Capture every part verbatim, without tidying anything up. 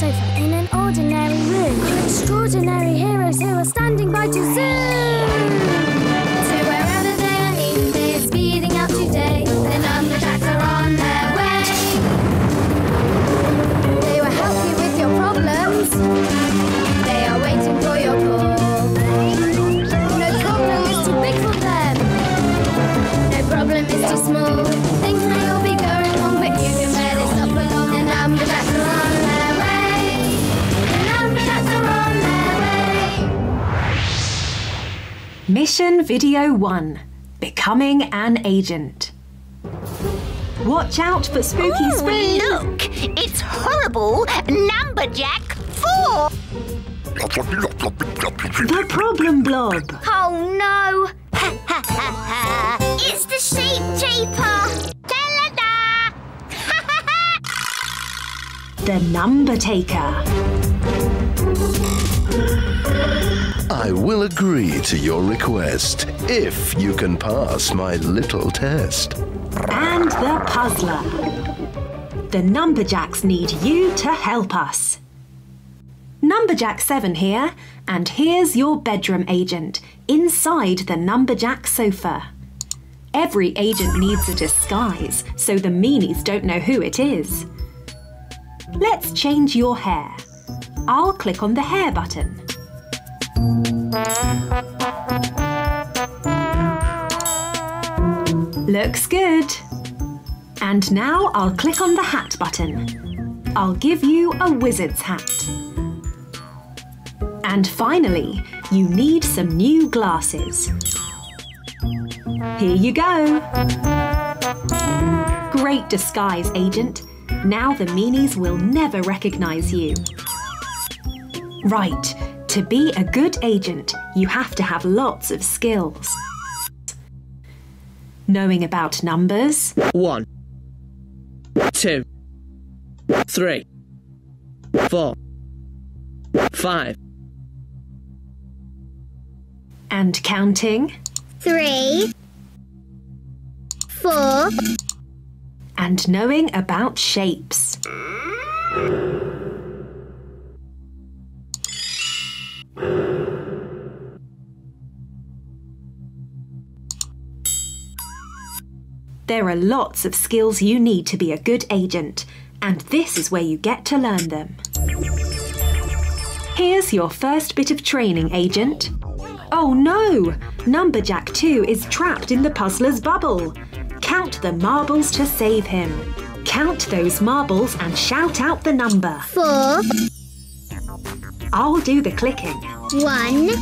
sofa in an ordinary room. Your extraordinary heroes who are standing by to zoom. So wherever they are needed, speeding up today, the Numberjacks are on their way. They will help you with your problems. They are waiting for your call. No problem is too big for them. No problem is too small. Things may all be going wrong, but you can bear this up along. The Numberjacks are on their way. The Numberjacks are on their way. Mission Video one. Becoming an Agent. Watch out for Spooky Spooky. Look! It's horrible Numberjack four! The Problem Blob. Oh no! Ha ha ha ha! It's the Shape Japer! Ta-la-da! Ha ha ha! The Number Taker. I will agree to your request if you can pass my little test. And the Puzzler. The Numberjacks need you to help us. Numberjack seven here, and here's your bedroom agent, inside the Numberjack sofa. Every agent needs a disguise, so the Meanies don't know who it is. Let's change your hair. I'll click on the hair button. Looks good. And now I'll click on the hat button. I'll give you a wizard's hat. And finally, you need some new glasses. Here you go. Great disguise, agent. Now the Meanies will never recognise you. Right. To be a good agent, you have to have lots of skills. Knowing about numbers. One, two, three, four, five. And counting. Three, four. And knowing about shapes. There are lots of skills you need to be a good agent, and this is where you get to learn them. Here's your first bit of training, agent. Oh no! Numberjack two is trapped in the Puzzler's bubble. Count the marbles to save him. Count those marbles and shout out the number. Four. I'll do the clicking. One.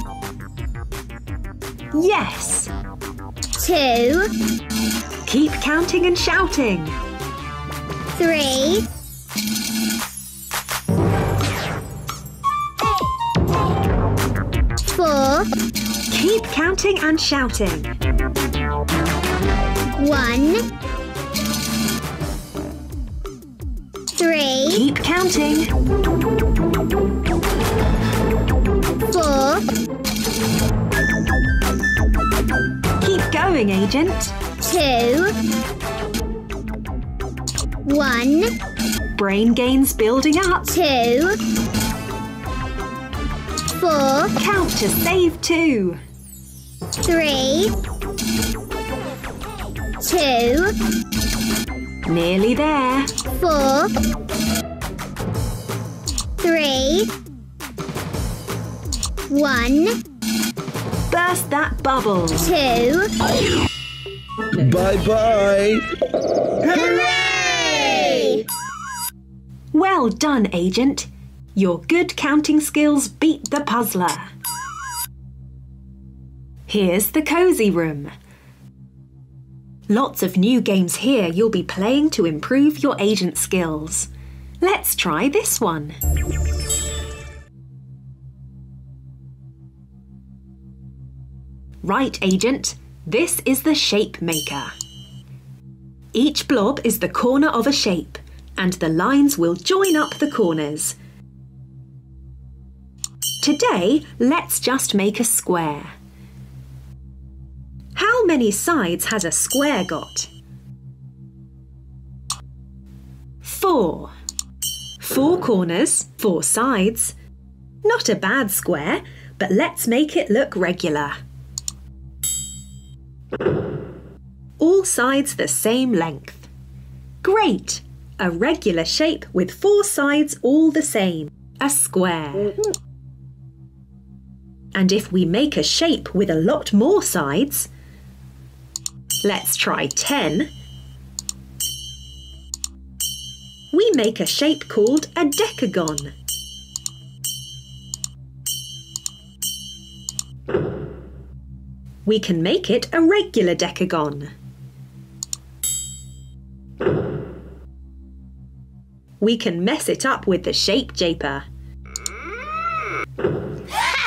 Yes. Two. Keep counting and shouting. Three. Four. Keep counting and shouting. One. Three. Keep counting. Four. Keep going, agent. Two. One. Brain gains building up. Two. Four. Count to save two. Three. Two. Nearly there. Four. Three. One. Burst that bubble. Two. Bye-bye! Hooray! Well done, agent. Your good counting skills beat the Puzzler. Here's the cozy room. Lots of new games here you'll be playing to improve your agent skills. Let's try this one. Right, agent. This is the Shape Maker. Each blob is the corner of a shape, and the lines will join up the corners. Today, let's just make a square. How many sides has a square got? Four. Four corners, four sides. Not a bad square, but let's make it look regular. All sides the same length. Great! A regular shape with four sides all the same. A square. And if we make a shape with a lot more sides, let's try ten, we make a shape called a decagon. We can make it a regular decagon. We can mess it up with the Shape Japer.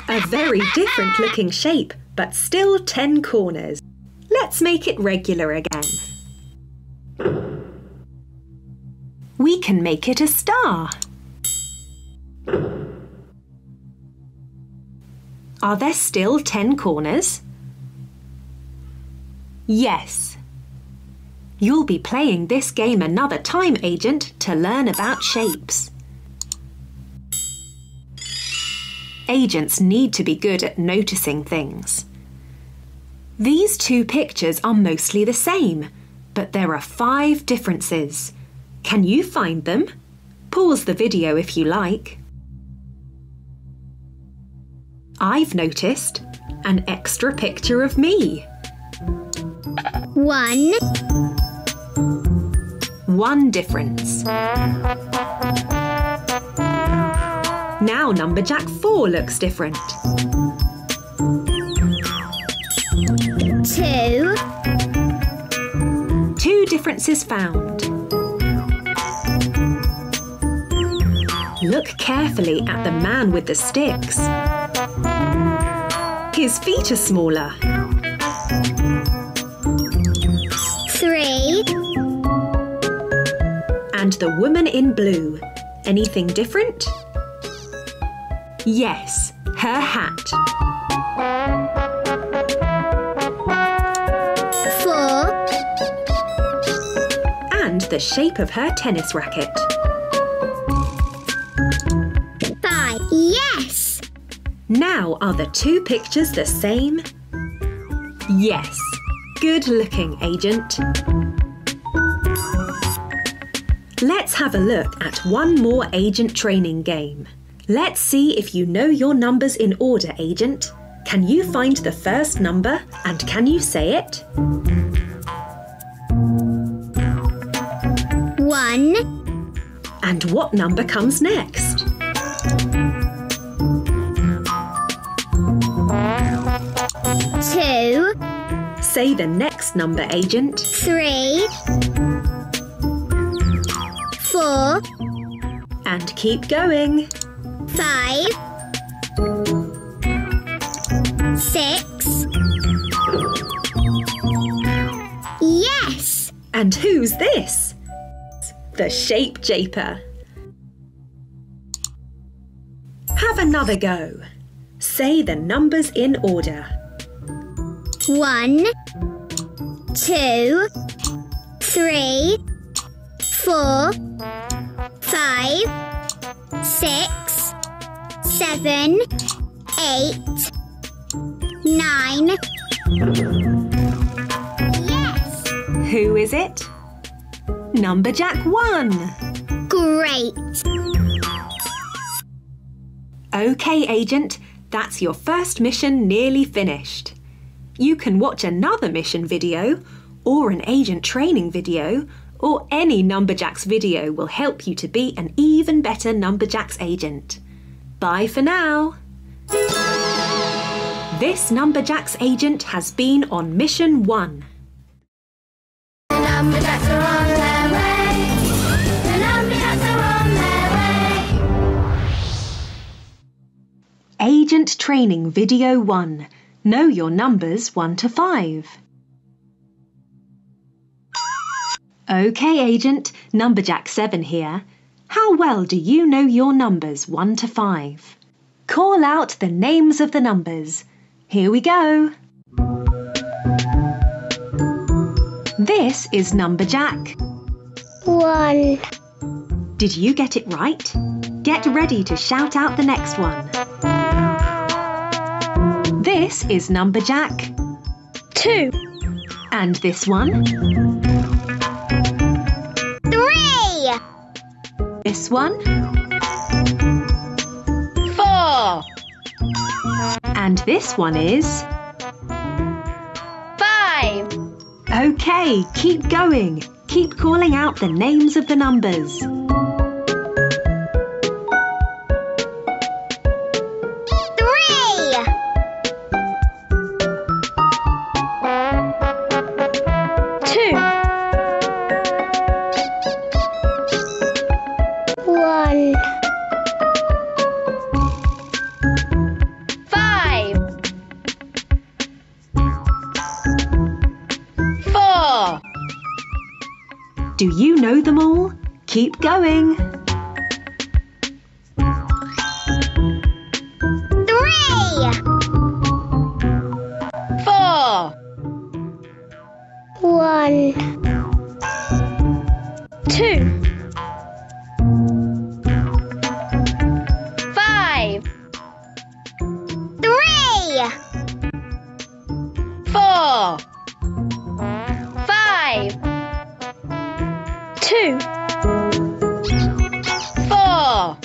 A very different looking shape, but still ten corners. Let's make it regular again. We can make it a star. Are there still ten corners? Yes. You'll be playing this game another time, Agent, to learn about shapes. Agents need to be good at noticing things. These two pictures are mostly the same, but there are five differences. Can you find them? Pause the video if you like. I've noticed an extra picture of me. One. One difference. Now Numberjack four looks different. Two. Two differences found. Look carefully at the man with the sticks. His feet are smaller. Three. And the woman in blue. Anything different? Yes, her hat. Four. And the shape of her tennis racket. Five. Yes! Now are the two pictures the same? Yes. Good looking, Agent. Let's have a look at one more agent training game. Let's see if you know your numbers in order, Agent. Can you find the first number and can you say it? One. And what number comes next? Two. Say the next number, Agent. Three. Four. And keep going. Five. Six. Yes! And who's this? The Shape Japer. Have another go. Say the numbers in order. One, two, three, four, five, six, seven, eight, nine. Yes! Who is it? Numberjack one. Great! OK, Agent, that's your first mission nearly finished. You can watch another mission video, or an agent training video, or any Numberjacks video will help you to be an even better Numberjacks agent. Bye for now! This Numberjacks agent has been on Mission one. The Numberjacks are on their way. The Numberjacks are on their way. Agent Training Video one. Know your numbers one to five. OK, Agent, Numberjack seven here. How well do you know your numbers one to five? Call out the names of the numbers. Here we go. This is Numberjack. one. Did you get it right? Get ready to shout out the next one. This is Numberjack two. And this one? Three. This one? Four. And this one is? Five. Okay, keep going. Keep calling out the names of the numbers. Do you know them all? Keep going. Three. Four. One. Two. Five. Three. Four. Five. Two, four,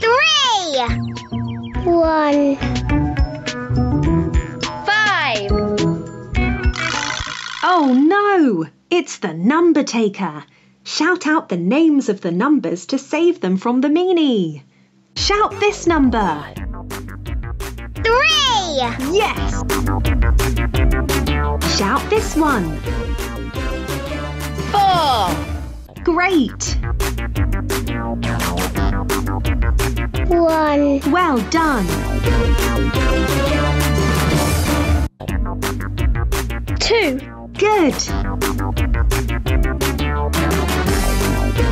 three, one, five. Oh no! It's the Number Taker. Shout out the names of the numbers to save them from the meanie. Shout this number. Three. Yes. Shout this one. Four. Great. One. Well done. Two. Good.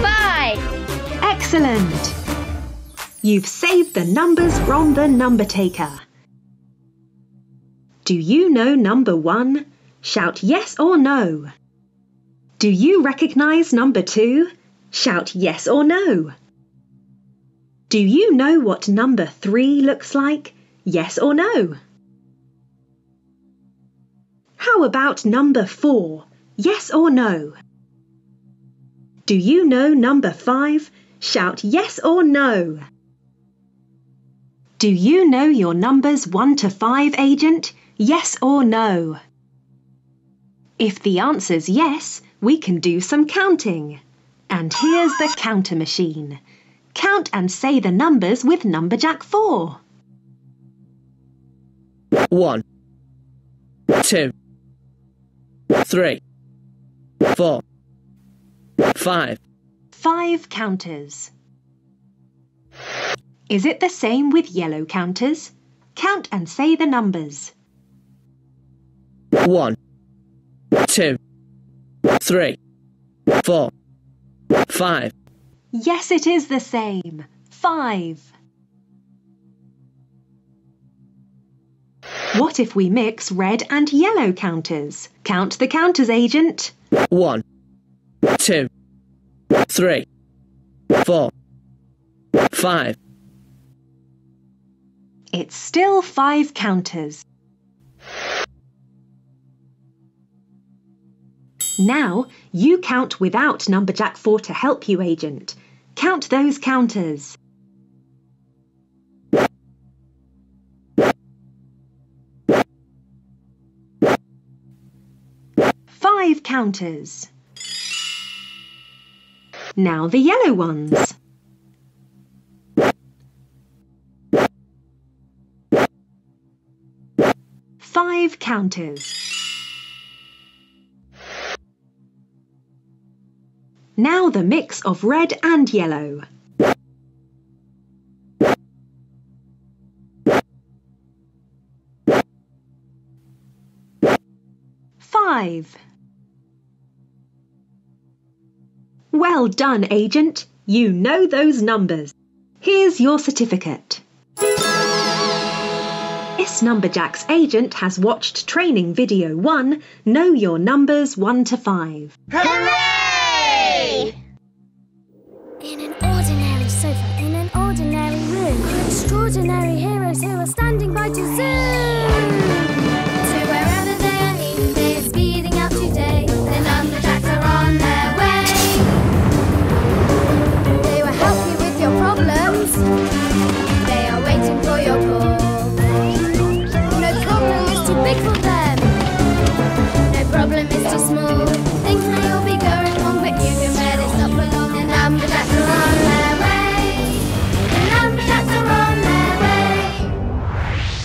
Five. Excellent. You've saved the numbers from the Number Taker. Do you know number one? Shout yes or no. Do you recognise number two? Shout yes or no. Do you know what number three looks like? Yes or no. How about number four? Yes or no. Do you know number five? Shout yes or no. Do you know your numbers one to five, agent? Yes or no. If the answer's yes, we can do some counting. And here's the counter machine. Count and say the numbers with Numberjack four. One, two, three, four, five. Five counters. Is it the same with yellow counters? Count and say the numbers. One, two, three, four, five. Yes, it is the same. Five. What if we mix red and yellow counters? Count the counters, agent. One, two, three, four, five. It's still five counters. Now, you count without Numberjack four to help you, agent. Count those counters. Five counters. Now the yellow ones. Five counters. Now the mix of red and yellow. Five. Well done, agent. You know those numbers. Here's your certificate. This Numberjack's agent has watched training video one, Know Your Numbers one to five. Hooray! Extraordinary heroes who are standing by to zoo.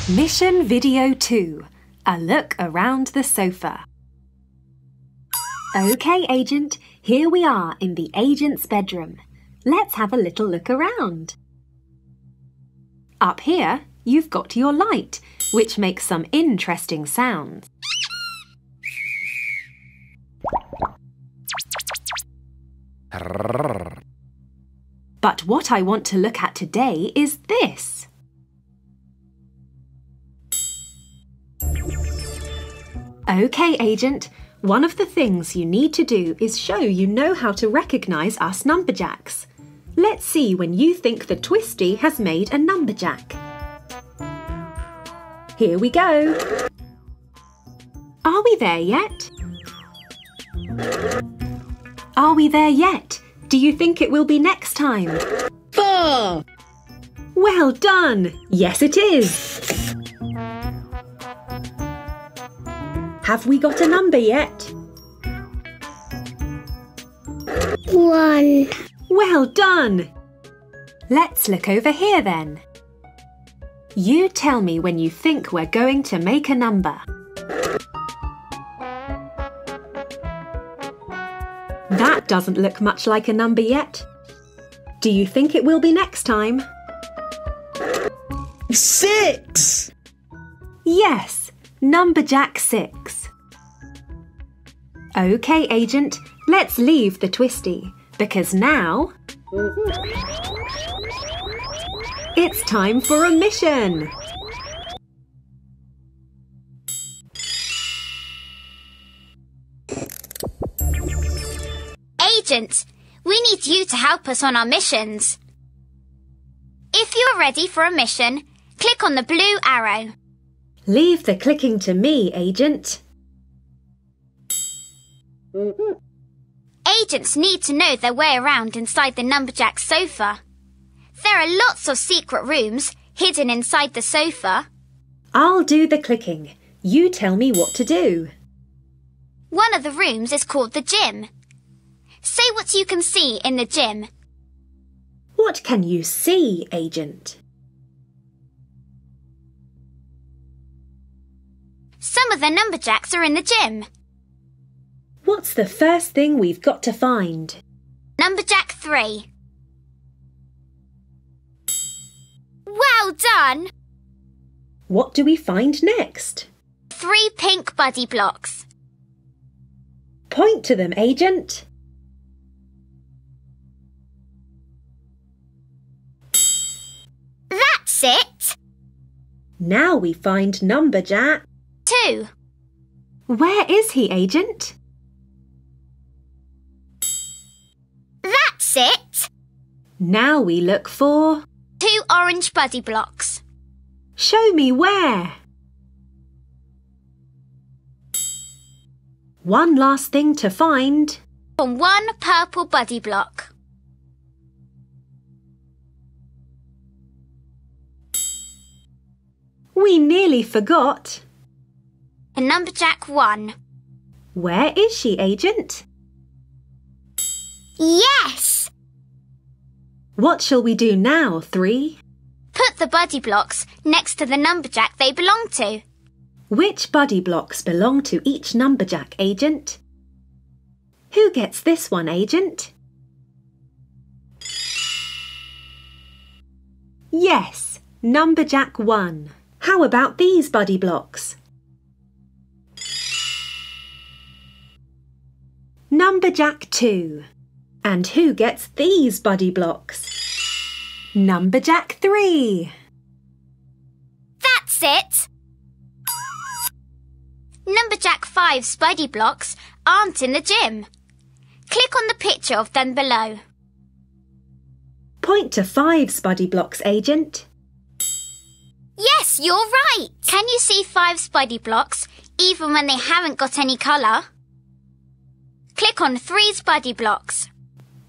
Mission Video two, a look around the sofa. OK, Agent, here we are in the Agent's bedroom. Let's have a little look around. Up here, you've got your light, which makes some interesting sounds. But what I want to look at today is this. OK, Agent, one of the things you need to do is show you know how to recognise us Numberjacks. Let's see when you think the Twisty has made a Numberjack. Here we go. Are we there yet? Are we there yet? Do you think it will be next time? Four! Well done! Yes, it is! Have we got a number yet? One. Well done! Let's look over here then. You tell me when you think we're going to make a number. That doesn't look much like a number yet. Do you think it will be next time? Six! Yes! Numberjack six. OK, Agent, let's leave the Twisty, because now it's time for a mission! Agent, we need you to help us on our missions. If you're ready for a mission, click on the blue arrow. Leave the clicking to me, Agent. Agents need to know their way around inside the Numberjack sofa. There are lots of secret rooms hidden inside the sofa. I'll do the clicking. You tell me what to do. One of the rooms is called the gym. Say what you can see in the gym. What can you see, Agent? Some of the Numberjacks are in the gym. What's the first thing we've got to find? Numberjack three. Well done! What do we find next? Three pink buddy blocks. Point to them, Agent. That's it! Now we find Numberjack. Two. Where is he, Agent? That's it! Now we look for... two orange buddy blocks. Show me where. One last thing to find... on one purple buddy block. We nearly forgot... a Numberjack one. Where is she, Agent? Yes! What shall we do now, Three? Put the buddy blocks next to the Numberjack they belong to. Which buddy blocks belong to each Numberjack, Agent? Who gets this one, Agent? Yes, Numberjack one. How about these buddy blocks? Numberjack two. And who gets these buddy blocks? Numberjack three. That's it! Numberjack five's buddy blocks aren't in the gym. Click on the picture of them below. Point to five's buddy blocks, Agent. Yes, you're right. Can you see five Spidey blocks, even when they haven't got any colour? Click on three Spidey blocks.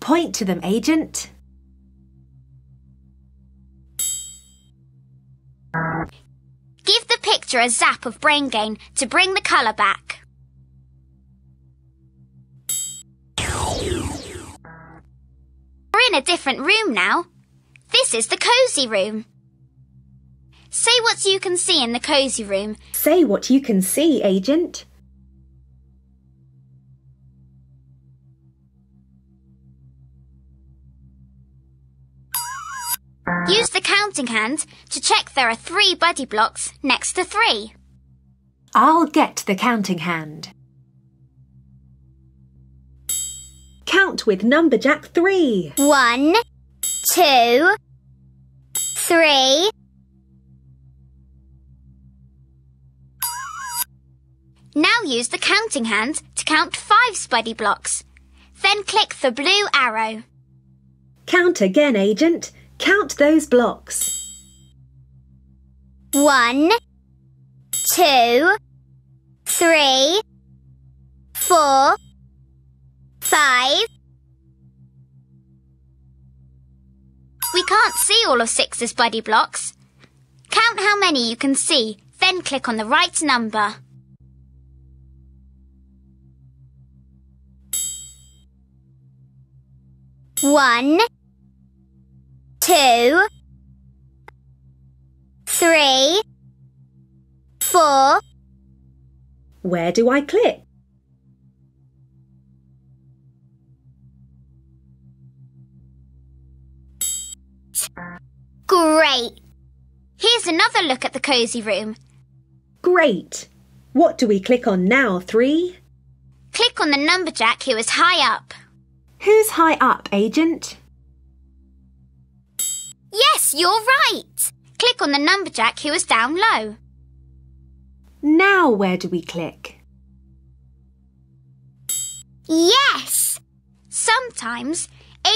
Point to them, Agent. Give the picture a zap of brain gain to bring the colour back. We're in a different room now. This is the cosy room. Say what you can see in the cosy room. Say what you can see, Agent. Use the counting hand to check there are three buddy blocks next to three. I'll get the counting hand. Count with Numberjack three. One, two, three. Now use the counting hand to count five Spuddy blocks. Then click the blue arrow. Count again, Agent. Count those blocks. One, two, three, four, five. We can't see all of six's Buddy blocks. Count how many you can see, then click on the right number. One, two, three, four. Where do I click? Great! Here's another look at the cosy room. Great! What do we click on now, three? Click on the Numberjack who is high up. Who's high up, Agent? Yes, you're right. Click on the Numberjack who is down low. Now where do we click? Yes! Sometimes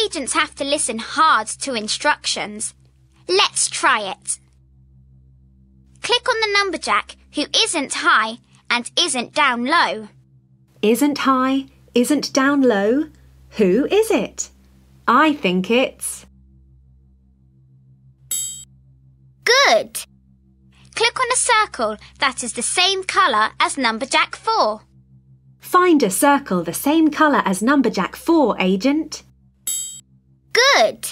agents have to listen hard to instructions. Let's try it. Click on the Numberjack who isn't high and isn't down low. Isn't high, isn't down low. Who is it? I think it's... Good! Click on a circle that is the same colour as Numberjack four. Find a circle the same colour as Numberjack four, Agent. Good!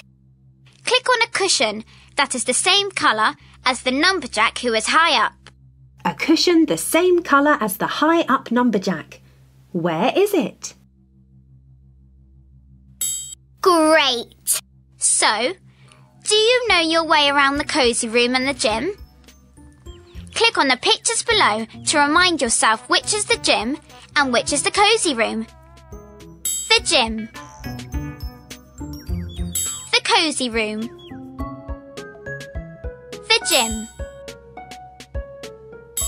Click on a cushion that is the same colour as the Numberjack who is high up. A cushion the same colour as the high up Numberjack. Where is it? Great! So, do you know your way around the cosy room and the gym? Click on the pictures below to remind yourself which is the gym and which is the cosy room. The gym. The cosy room. The gym.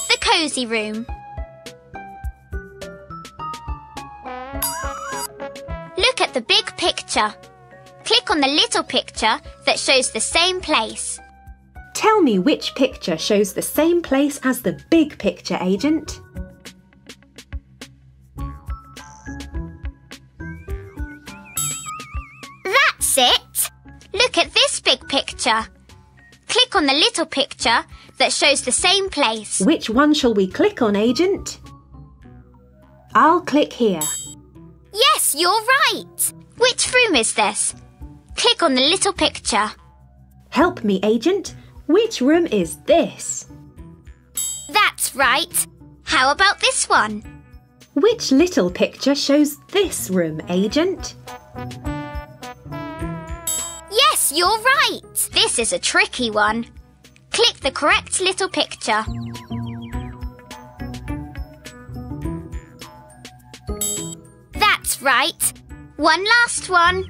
The cosy room. Look at the big picture. Click on the little picture that shows the same place. Tell me which picture shows the same place as the big picture, Agent. That's it! Look at this big picture. Click on the little picture that shows the same place. Which one shall we click on, Agent? I'll click here. Yes, you're right! Which room is this? Click on the little picture. Help me, Agent. Which room is this? That's right. How about this one? Which little picture shows this room, Agent? Yes, you're right. This is a tricky one. Click the correct little picture. That's right. One last one.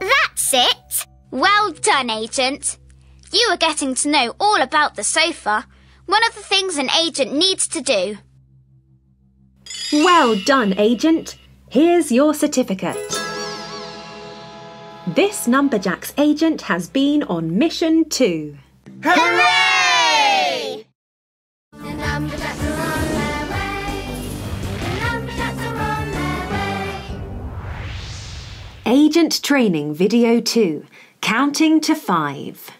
That's it! Well done, Agent. You are getting to know all about the sofa, one of the things an agent needs to do. Well done, Agent. Here's your certificate. This Numberjacks agent has been on mission two. Hooray! The Numberjacks are on their way. The Numberjacks are on their way. Agent training video two. Counting to five.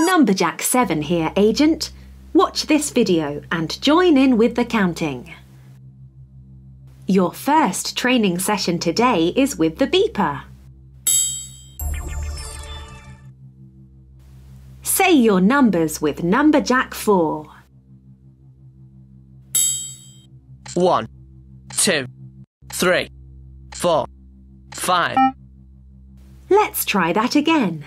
Numberjack seven here, agent. Watch this video and join in with the counting. Your first training session today is with the beeper. Say your numbers with Numberjack four. One, two, three, four, five. Let's try that again.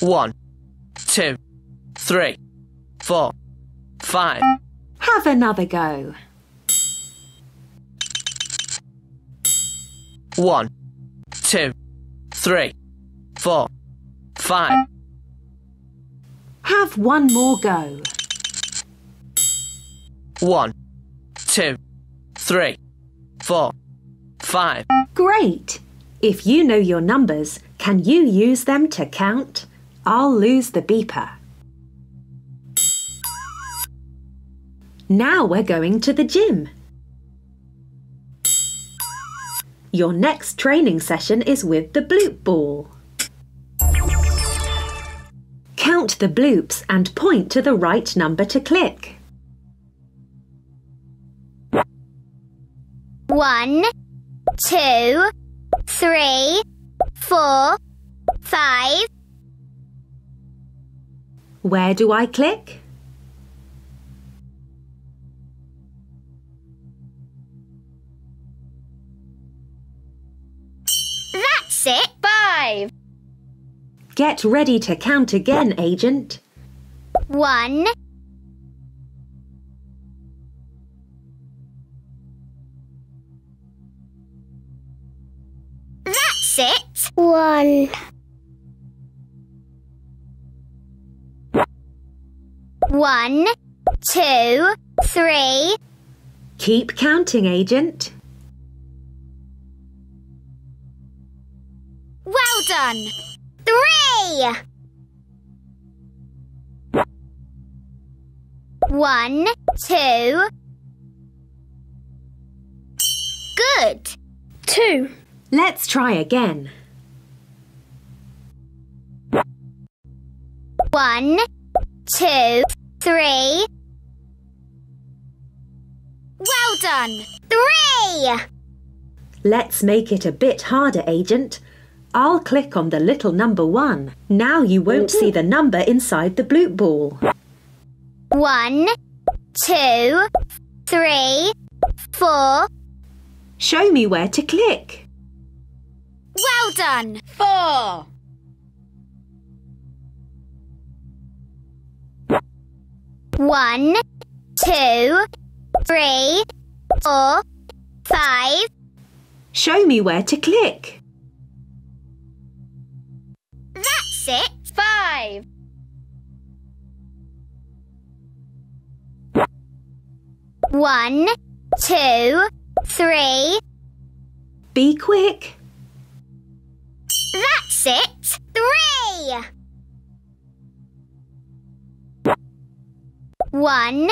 One, two, three, four, five. Have another go. One, two, three, four, five. Have one more go. One, two, three, four, five. Great! If you know your numbers, can you use them to count? I'll lose the beeper. Now we're going to the gym. Your next training session is with the bloop ball. Count the bloops and point to the right number to click. One, two, three, four, five. Where do I click? That's it. Five. Get ready to count again, agent. One. It. One. One, two, three. Keep counting, agent. Well done. Three. One, two. Good. Two. Let's try again. One, two, three. Well done! Three! Let's make it a bit harder, agent. I'll click on the little number one. Now you won't see the number inside the bloop ball. One, two, three, four. Show me where to click. Well done! Four. One, two, three, four, five. Show me where to click. That's it! Five. One, two, three. Be quick. That's it! Three! One.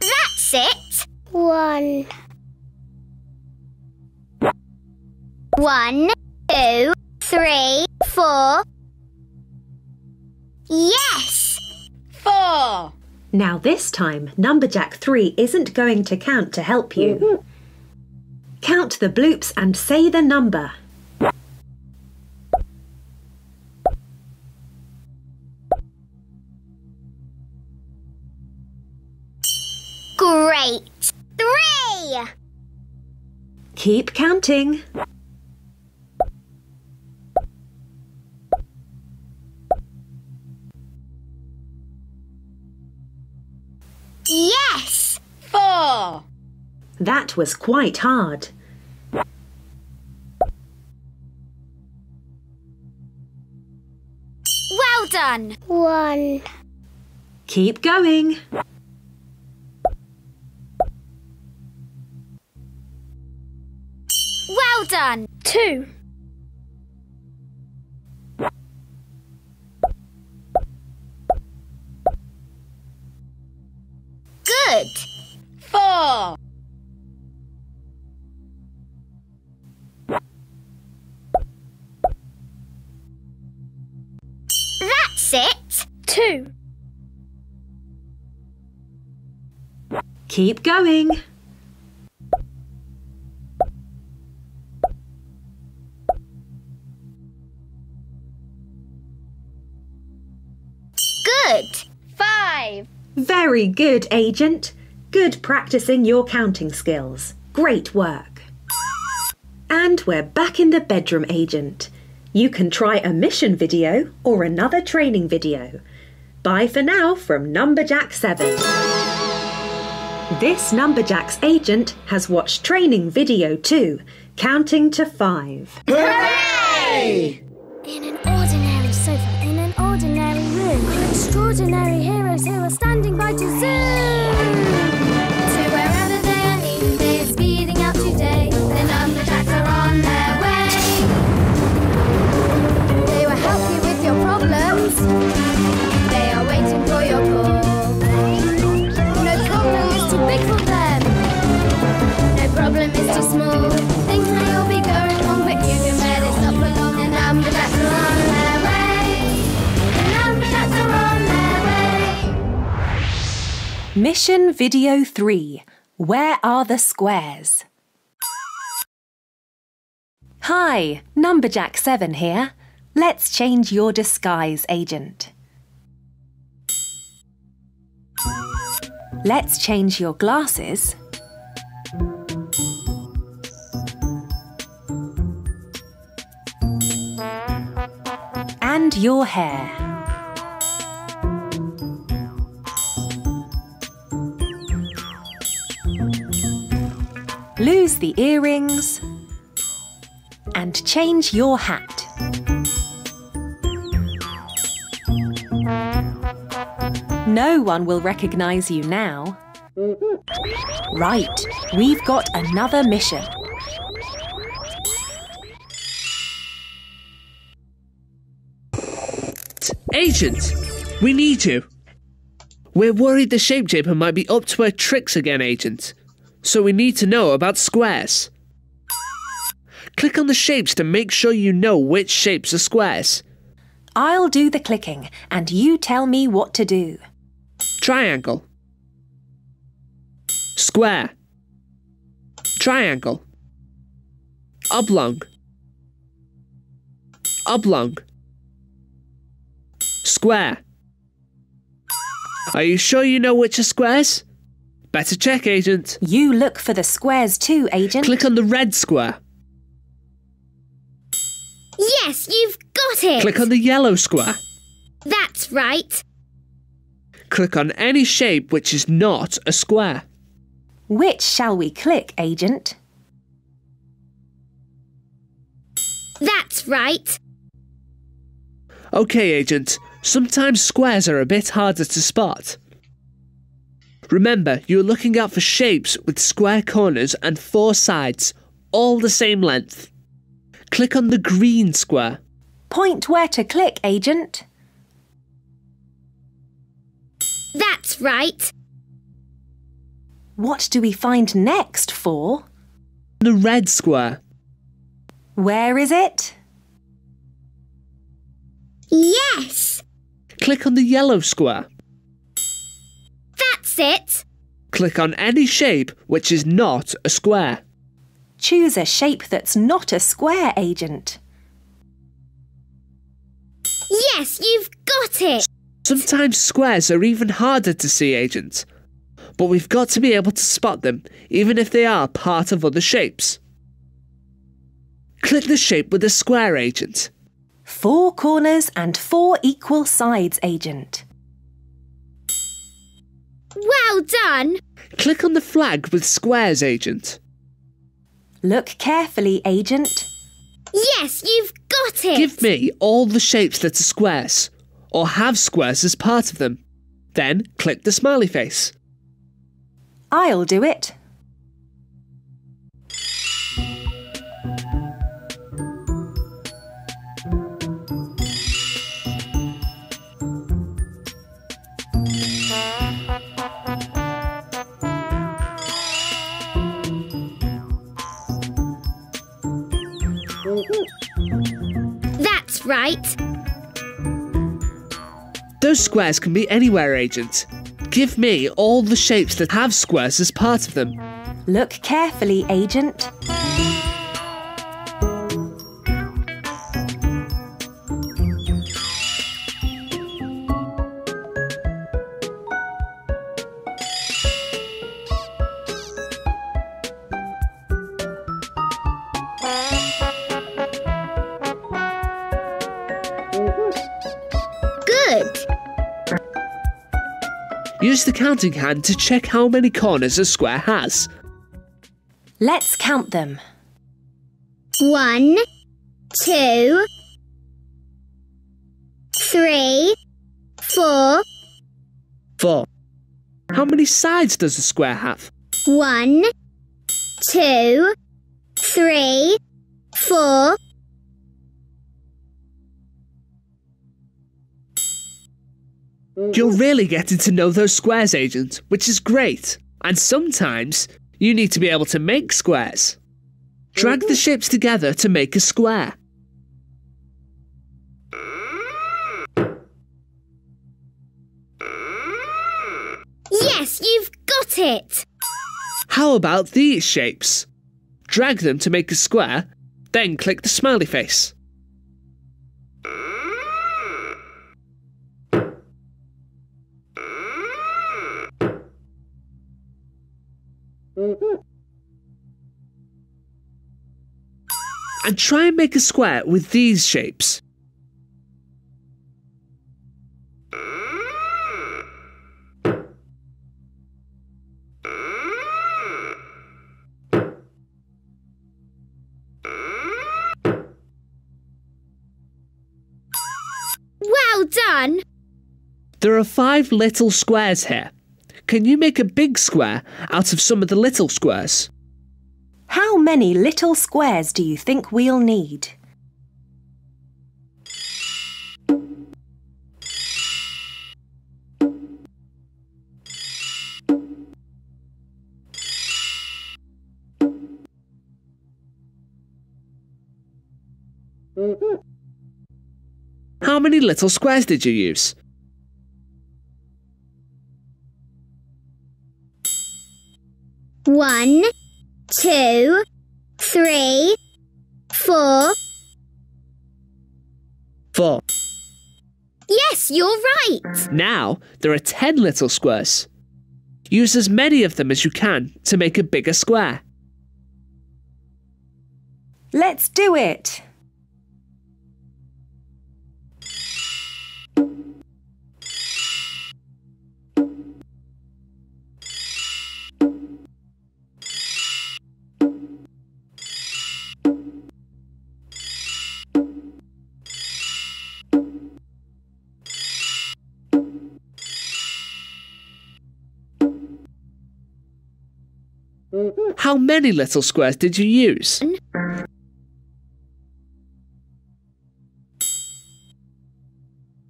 That's it! One. One, two, three, four. Yes! Four! Now this time, Numberjack three isn't going to count to help you. Mm-hmm. Count the bloops and say the number. Great! Three! Keep counting. Yes! Four! That was quite hard. Well done! One. Keep going. done. Two. Good. Four. That's it. Two. Keep going. Good. Five. Very good, Agent. Good practicing your counting skills. Great work. And we're back in the bedroom, Agent. You can try a mission video or another training video. Bye for now from Numberjack seven. This Numberjacks agent has watched training video two, counting to five. Hooray! In an ordinary sofa, in an ordinary room, extraordinary heroes who are standing by to zoom. So wherever they are needed, they're speeding up today. The Numberjacks are on their way. They will help you with your problems. They are waiting for your call. Problem is too small. Things may all be going wrong, but you can let it stop for long. The Numberjacks are on their way. The Numberjacks are on their way. Mission video three. Where are the squares? Hi, Numberjack seven here. Let's change your disguise, Agent. Let's change your glasses. And your hair. Lose the earrings and change your hat. No one will recognise you now. Right, we've got another mission. Agent, we need you. We're worried the Shape Japer might be up to her tricks again, Agent. So we need to know about squares. Click on the shapes to make sure you know which shapes are squares. I'll do the clicking and you tell me what to do. Triangle. Square. Triangle. Oblong. Oblong. Square. Are you sure you know which are squares? Better check, Agent. You look for the squares too, Agent. Click on the red square. Yes, you've got it. Click on the yellow square. That's right. Click on any shape which is not a square. Which shall we click, Agent? That's right. OK, Agent. Sometimes squares are a bit harder to spot. Remember, you're looking out for shapes with square corners and four sides, all the same length. Click on the green square. Point where to click, Agent. That's right. What do we find next for? The red square. Where is it? Yes! Click on the yellow square. That's it! Click on any shape which is not a square. Choose a shape that's not a square, Agent. Yes, you've got it! Sometimes squares are even harder to see, Agent. But we've got to be able to spot them, even if they are part of other shapes. Click the shape with a square, Agent. Four corners and four equal sides, Agent. Well done! Click on the flag with squares, Agent. Look carefully, Agent. Yes, you've got it! Give me all the shapes that are squares, or have squares as part of them. Then click the smiley face. I'll do it. That's right. Those squares can be anywhere, Agent. Give me all the shapes that have squares as part of them. Look carefully, Agent. Use the counting hand to check how many corners a square has. Let's count them. One, two, three, four. Four. How many sides does a square have? One, two, three, four. You're really getting to know those squares, Agent, which is great. And sometimes, you need to be able to make squares. Drag the shapes together to make a square. Yes, you've got it! How about these shapes? Drag them to make a square, then click the smiley face. And try and make a square with these shapes. Well done! There are five little squares here. Can you make a big square out of some of the little squares? How many little squares do you think we'll need? How many little squares did you use? One, two, three, four. Four. Yes, you're right. Now there are ten little squares. Use as many of them as you can to make a bigger square. Let's do it. How many little squares did you use?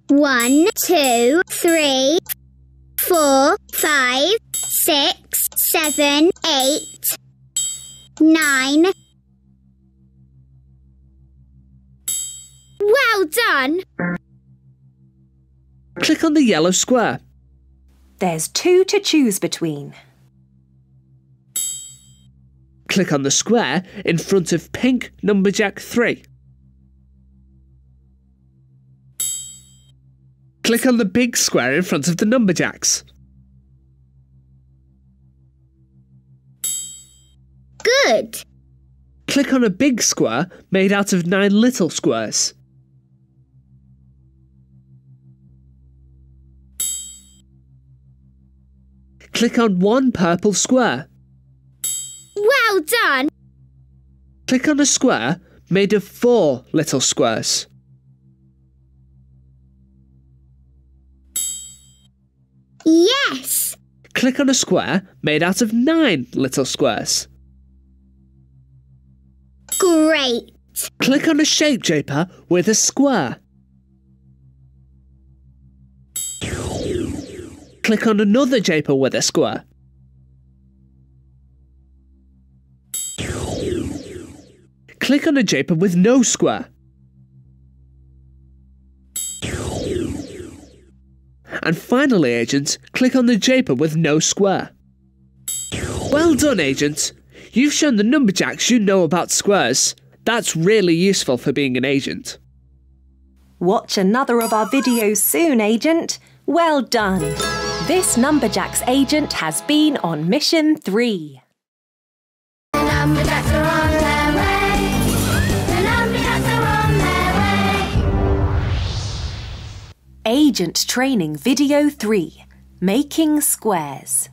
One, two, three, four, five, six, seven, eight, nine. Well done! Click on the yellow square. There's two to choose between. Click on the square in front of pink Numberjack three. Click on the big square in front of the Numberjacks. Good! Click on a big square made out of nine little squares. Click on one purple square. Well done! Click on a square made of four little squares. Yes! Click on a square made out of nine little squares. Great! Click on a Shape Japer with a square. click on another Japer with a square. Click on a Japer with no square. And finally, agents, click on the Japer with no square. Well done, agents! You've shown the Numberjacks you know about squares. That's really useful for being an agent. Watch another of our videos soon, agent. Well done! This Numberjacks agent has been on Mission three. The Numberjacks are on their way. The Numberjacks are on their way. Agent Training Video three, Making Squares.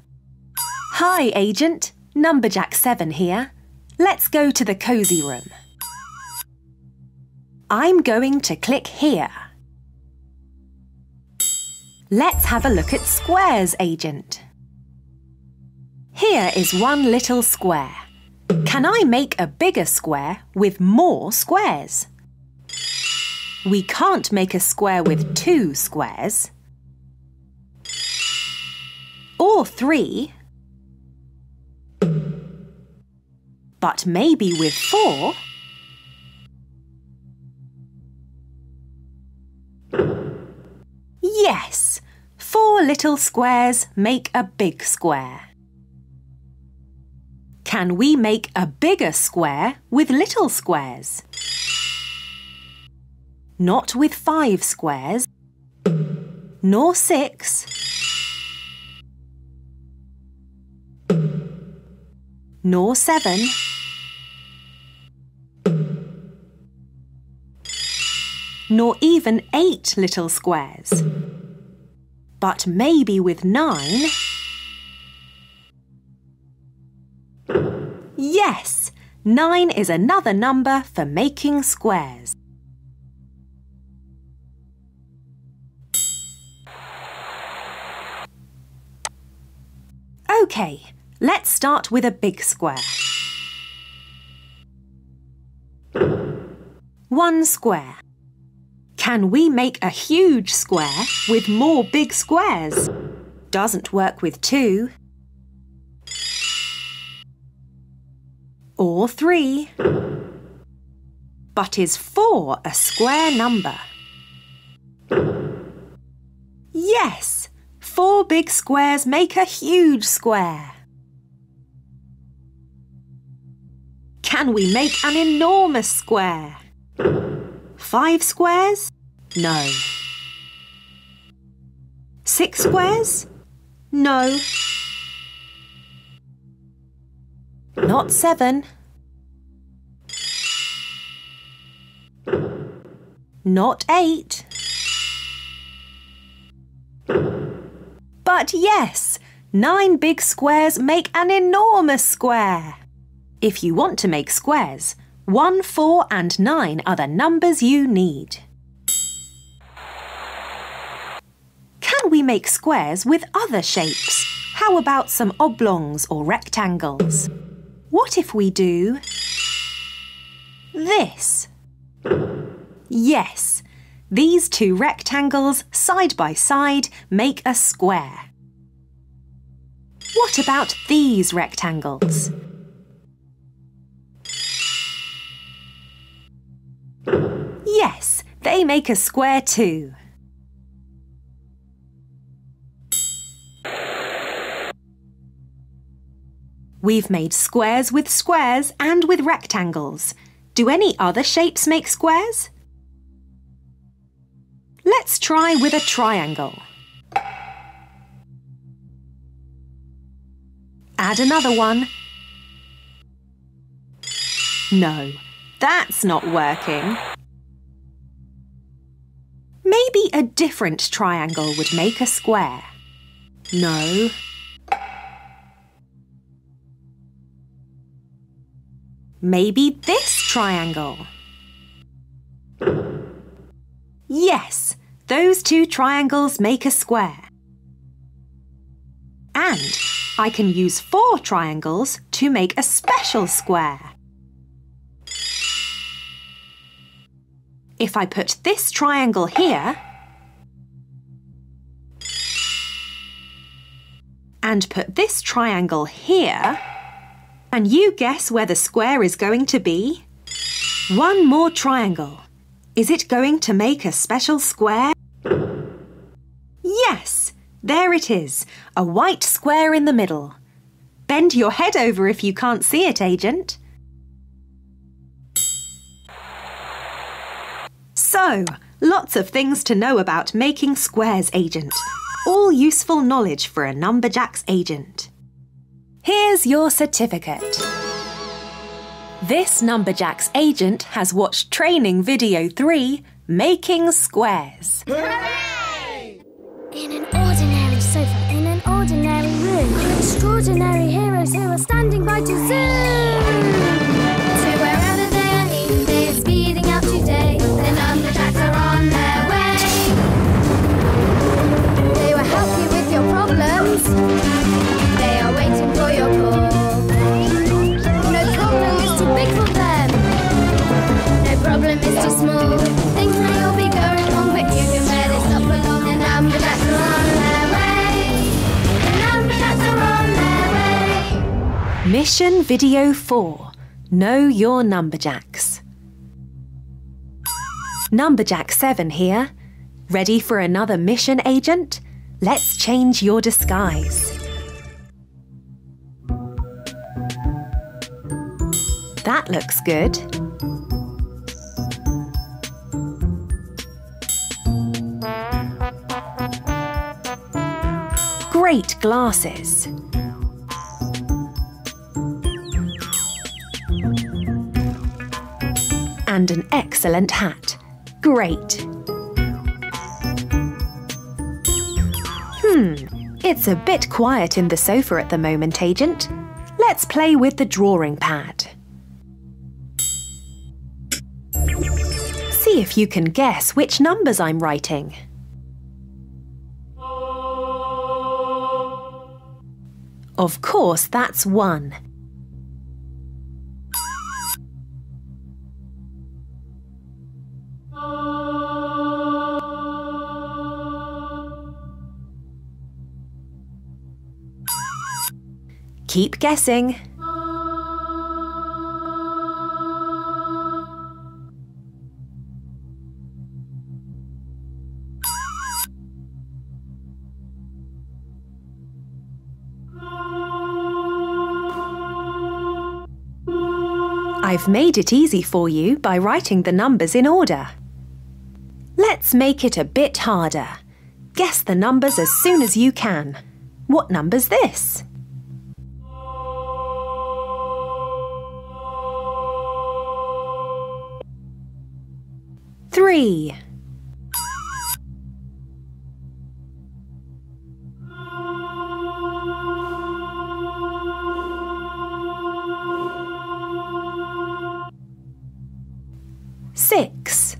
Hi, agent. Numberjack seven here. Let's go to the cozy room. I'm going to click here. Let's have a look at squares, agent. Here is one little square. Can I make a bigger square with more squares? We can't make a square with two squares. Or three. But maybe with four. Yes, four little squares make a big square. Can we make a bigger square with little squares? Not with five squares, nor six, nor seven, nor even eight little squares. But maybe with nine. Yes, nine is another number for making squares. OK, let's start with a big square. One square. Can we make a huge square with more big squares? Doesn't work with two. Or three. But is four a square number? Yes! Four big squares make a huge square. Can we make an enormous square? Five squares? No. Six squares? No. Not seven. Not eight. But yes, nine big squares make an enormous square. If you want to make squares, One, four and nine are the numbers you need. Can we make squares with other shapes? How about some oblongs or rectangles? What if we do this? Yes, these two rectangles side by side make a square. What about these rectangles? Yes, they make a square too. We've made squares with squares and with rectangles. Do any other shapes make squares? Let's try with a triangle. Add another one. No, that's not working. Maybe a different triangle would make a square. No. Maybe this triangle. Yes, those two triangles make a square. And I can use four triangles to make a special square. If I put this triangle here and put this triangle here. Can you guess where the square is going to be? One more triangle. Is it going to make a special square? Yes, there it is, a white square in the middle. Bend your head over if you can't see it, Agent. So, lots of things to know about making squares, Agent. All useful knowledge for a Numberjacks agent. Here's your certificate. This Numberjacks agent has watched training video three, Making Squares. Hooray! In an ordinary sofa, in an ordinary room, extraordinary heroes who are standing by to zoom. So wherever they are needed, they're speeding up today. The Numberjacks are on their way. They will help you with your problems. They are waiting for your call. No problem is too big for them. No problem is too small. Things may all be going wrong, but you can bear this up for long. The Numberjacks are on their way. The Numberjacks are on their way. Mission Video four. Know Your Numberjacks. Numberjack seven here. Ready for another mission, Agent? Let's change your disguise. That looks good. Great glasses. And an excellent hat. Great. Hmm, it's a bit quiet in the sofa at the moment, Agent. Let's play with the drawing pad. See if you can guess which numbers I'm writing. Of course, that's one. Keep guessing. I've made it easy for you by writing the numbers in order. Let's make it a bit harder. Guess the numbers as soon as you can. What number's this? Three. Six.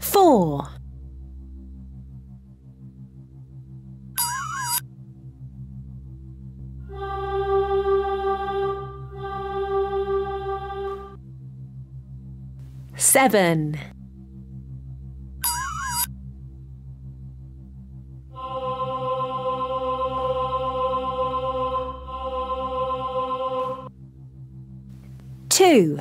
Four. Seven. Two.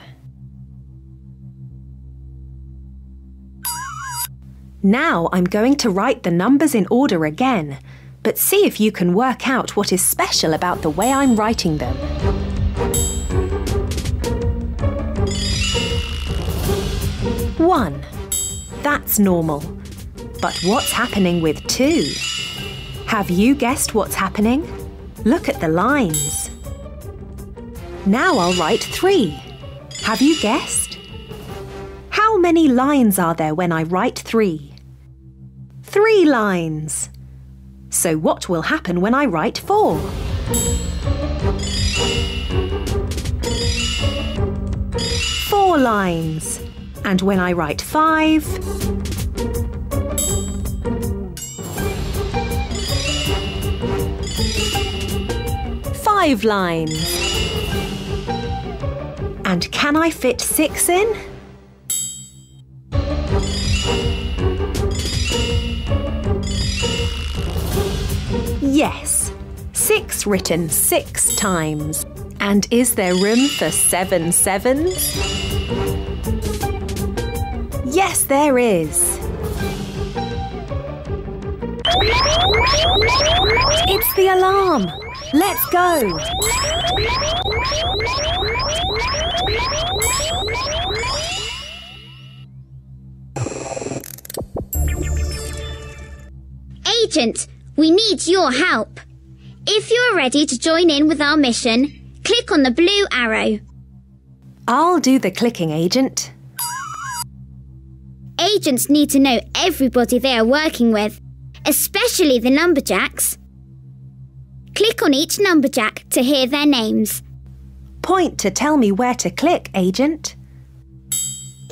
Now I'm going to write the numbers in order again, but see if you can work out what is special about the way I'm writing them. One. That's normal. But what's happening with two? Have you guessed what's happening? Look at the lines. Now I'll write three. Have you guessed? How many lines are there when I write three? Three lines. So what will happen when I write four? Four lines. And when I write five? five lines. And can I fit six in? Yes, six written six times. And is there room for seven sevens? Yes, there is. It's the alarm. Let's go. Agent, we need your help. If you're ready to join in with our mission, click on the blue arrow. I'll do the clicking, Agent. Agents need to know everybody they are working with, especially the Numberjacks. Click on each Numberjack to hear their names. Point to tell me where to click, Agent.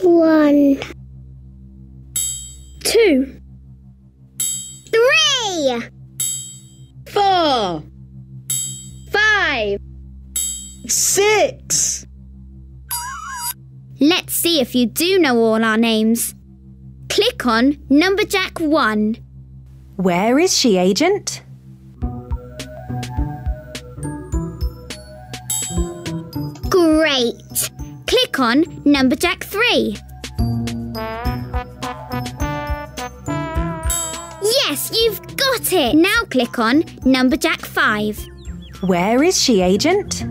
One. Two. Three. Four. Five. Six. Let's see if you do know all our names. Click on Numberjack one. Where is she, Agent? Great! Click on Numberjack three. Yes, you've got it! Now click on Numberjack five. Where is she, Agent?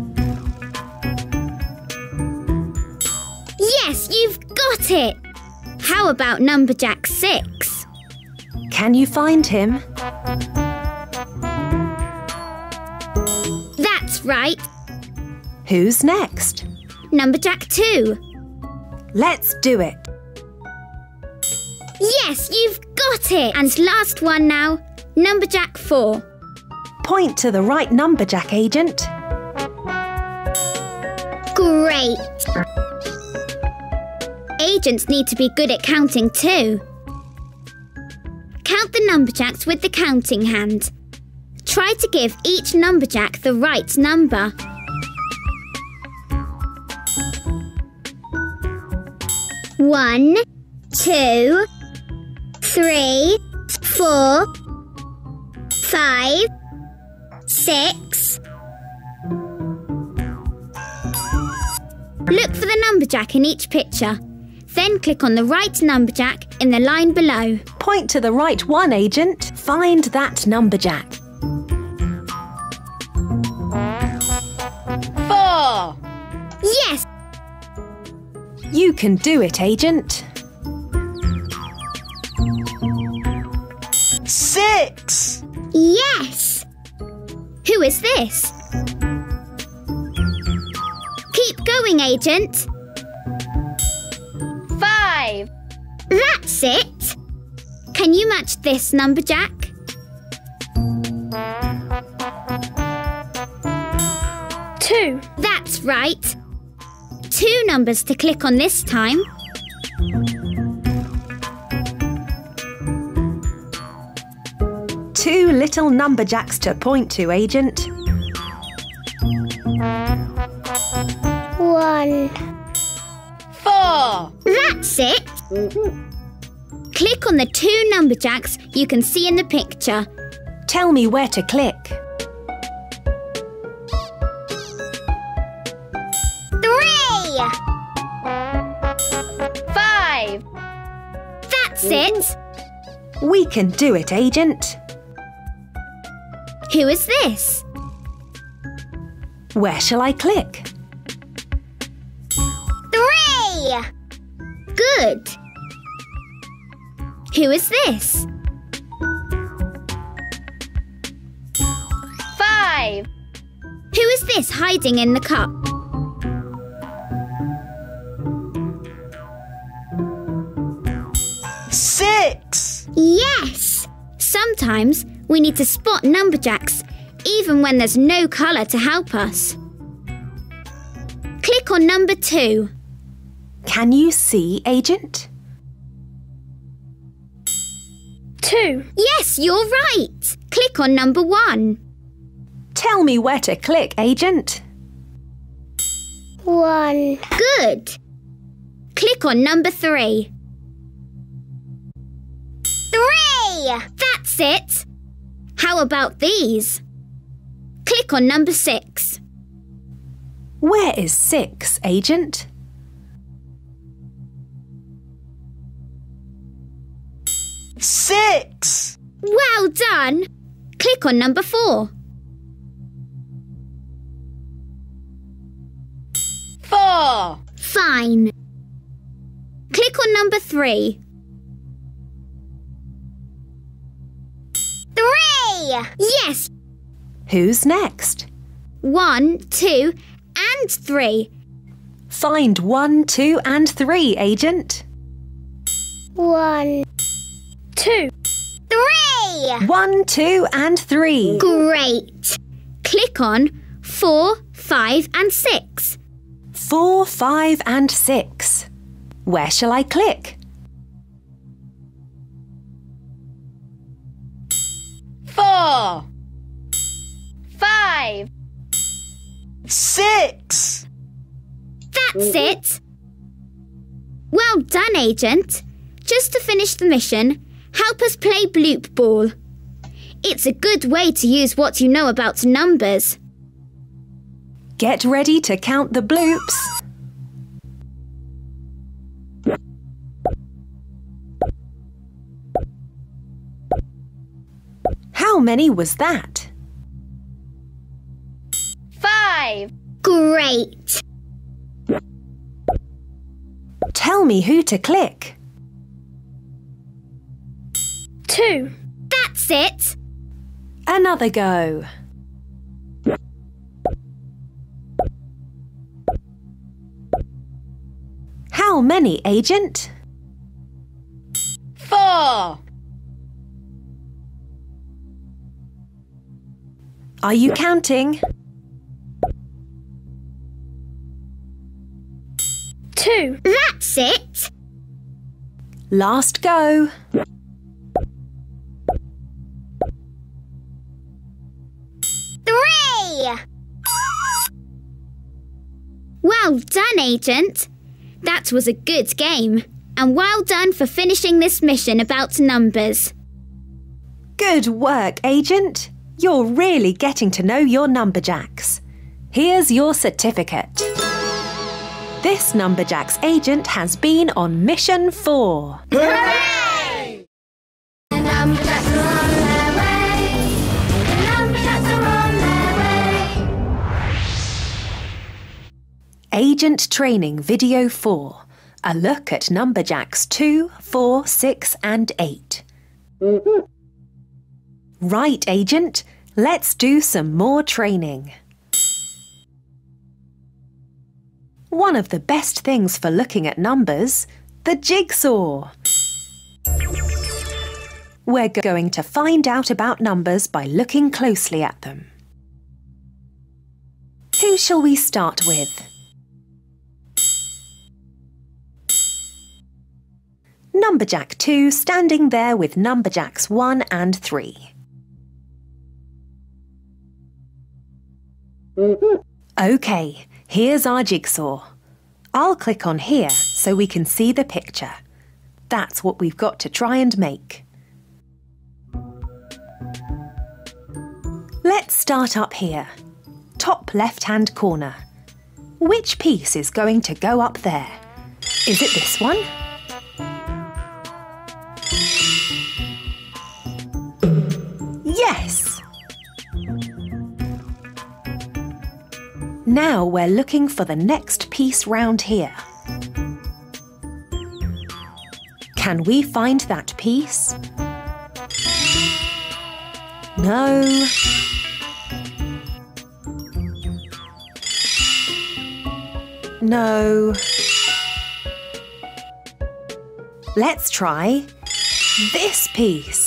Yes, you've got it! How about Numberjack six? Can you find him? That's right. Who's next? Numberjack two. Let's do it. Yes, you've got it. And last one now, Numberjack four. Point to the right Numberjack, Agent. Great. Agents need to be good at counting too. Count the Numberjacks with the counting hand. Try to give each Numberjack the right number. One, two, three, four, five, six. Look for the Numberjack in each picture. Then click on the right Numberjack in the line below. Point to the right one, Agent. Find that Numberjack. Four. Yes. You can do it, Agent. Six! Yes! Who is this? Keep going, Agent. Five! That's it! Can you match this Numberjack? Two. That's right. Two numbers to click on this time. Two little Numberjacks to point to, Agent. One. Four. That's it. Click on the two Numberjacks you can see in the picture. Tell me where to click. Five. That's it. We can do it, Agent. Who is this? Where shall I click? Three. Good. Who is this? Five. Who is this hiding in the cup? Six! Yes! Sometimes we need to spot Numberjacks, even when there's no colour to help us. Click on number two. Can you see, Agent? Two. Yes, you're right. Click on number one. Tell me where to click, Agent. One. Good. Click on number three. Three! That's it. How about these? Click on number six. Where is six, Agent? Six! Well done! Click on number four. Four! Fine. Click on number three. Three! Yes! Who's next? One, two, and three. Find one, two, and three, Agent. One. Two. Three! One, two, and three. Great! Click on four, five, and six. Four, five, and six. Where shall I click? Four. Five. Six. That's it. Well done, Agent. Just to finish the mission, help us play Bloop Ball. It's a good way to use what you know about numbers. Get ready to count the bloops. How many was that? Five. Great. Tell me who to click. Two. That's it. Another go. How many, Agent? Four. Are you counting? Two. That's it. Last go. Three. Well done, Agent. That was a good game, and well done for finishing this mission about numbers. Good work, Agent. You're really getting to know your Numberjacks. Here's your certificate. This Numberjacks agent has been on Mission four. Hooray! The Numberjacks are on their way. The Numberjacks are on their way. Agent Training Video four. A look at Numberjacks two, four, six and eight. Right, Agent. Let's do some more training. One of the best things for looking at numbers, the jigsaw. We're going to find out about numbers by looking closely at them. Who shall we start with? Numberjack two standing there with Numberjacks one and three. OK. Here's our jigsaw. I'll click on here so we can see the picture. That's what we've got to try and make. Let's start up here. Top left-hand corner. Which piece is going to go up there? Is it this one? Yes! Now we're looking for the next piece round here. Can we find that piece? No. No. Let's try this piece.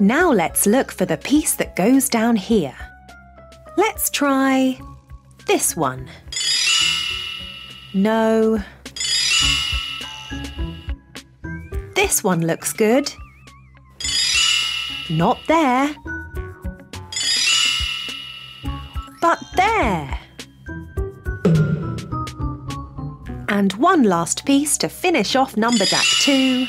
Now let's look for the piece that goes down here. Let's try this one. No. This This one looks good. Not there. But there. And one last piece to finish off Numberjack two.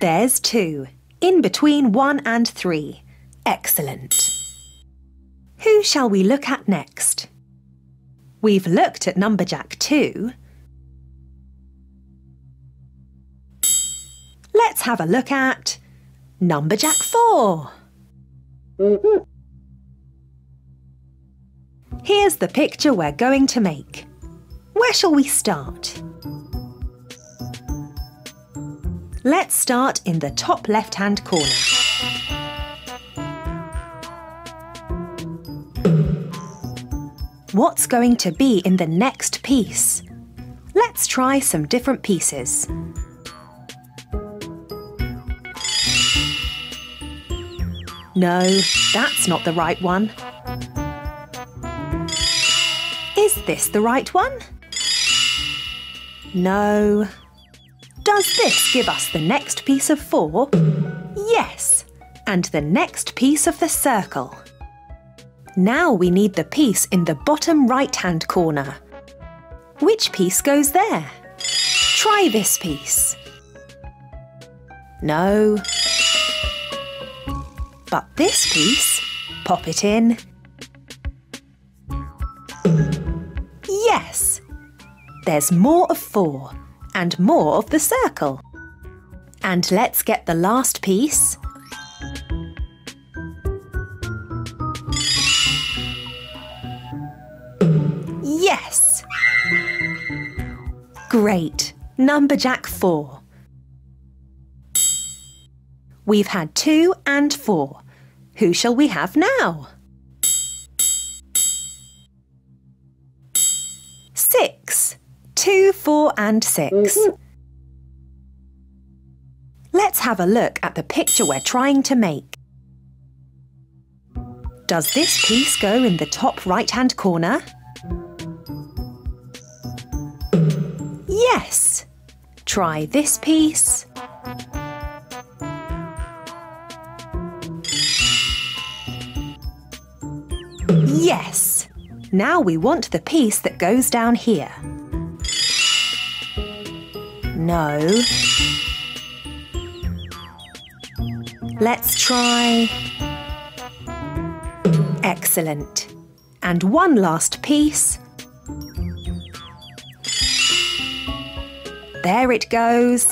There's two, in between one and three. Excellent. Who shall we look at next? We've looked at Numberjack two. Let's have a look at Numberjack four. Here's the picture we're going to make. Where shall we start? Let's start in the top left-hand corner. What's going to be in the next piece? Let's try some different pieces. No, that's not the right one. Is this the right one? No. Does this give us the next piece of four? Yes, and the next piece of the circle. Now we need the piece in the bottom right-hand corner. Which piece goes there? Try this piece. No. But this piece, pop it in. Yes. There's more of four. And more of the circle. And let's get the last piece. Yes! Great! Numberjack four. We've had two and four. Who shall we have now? Six. Two, four and six. Let's have a look at the picture we're trying to make. Does this piece go in the top right-hand corner? Yes. Try this piece. Yes. Now we want the piece that goes down here. No. Let's try... Excellent. And one last piece. There it goes.